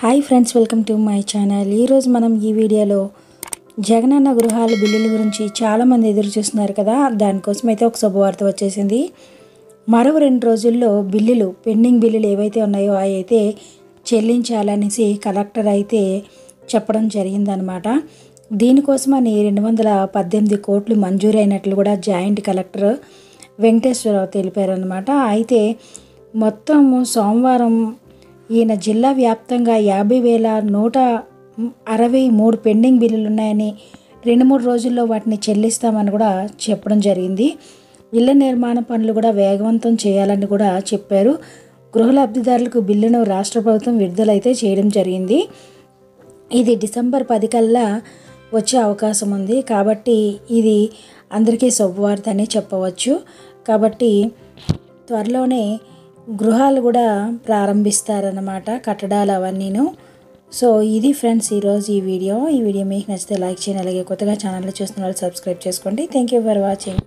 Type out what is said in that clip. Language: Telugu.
High friends welcome to my channel. मनम ई वीडियो जगनन्न गृहाल बिल्लुल गुरिंची चाला मंदी एदुरु चूस्तुन्नारु कदा, दानि कोसम अयिते ओक शुभवार्त वच्चेसिंदी। मरो रेंडु रोजुल्लो बिल्लुलु पेंडिंग बिल्लुलु एवैते उन्नायो अयि अयिते చెల్లించాలనేసి కలెక్టర్ అయితే చెప్పడం జరిగిందన్నమాట। దీనికోసమని 218 కోట్లు మంజూరైనట్లు కూడా జాయింట్ కలెక్టర్ వెంకటేశ్వరరావు తెలిపారు అన్నమాట। అయితే మొత్తం సోమవారం ఈయన జిల్లా వ్యాప్తంగా 50,163 పెండింగ్ బిల్లులు ఉన్నాయని 2-3 రోజుల్లో వాటిని చెల్లిస్తామని కూడా చెప్పడం జరిగింది। ఇళ్ల నిర్మాణ పనులు కూడా వేగవంతం చేయాలని కూడా చెప్పారు। గృహ లబ్ధిదారులకు బిల్లును రాష్ట్ర ప్రభుత్వం విడుదలైతే చేయడం జరిగింది। ఇది డిసెంబర్ 10 కల్లా వచ్చే అవకాశం ఉంది కాబట్టి ఇది అందరికీ శుభవార్త అని చెప్పవచ్చు। కాబట్టి త్వరలోనే గృహాలు కూడా ప్రారంభిస్తారన్నమాట, కట్టడాలు అవన్నీను। సో ఇది ఫ్రెండ్స్ ఈ రోజు ఈ వీడియో మీకు నచ్చితే లైక్ చేయండి, అలాగే కొత్తగా ఛానల్ చూస్తున్న వాళ్ళు సబ్స్క్రైబ్ చేసుకోండి। Thank you for watching.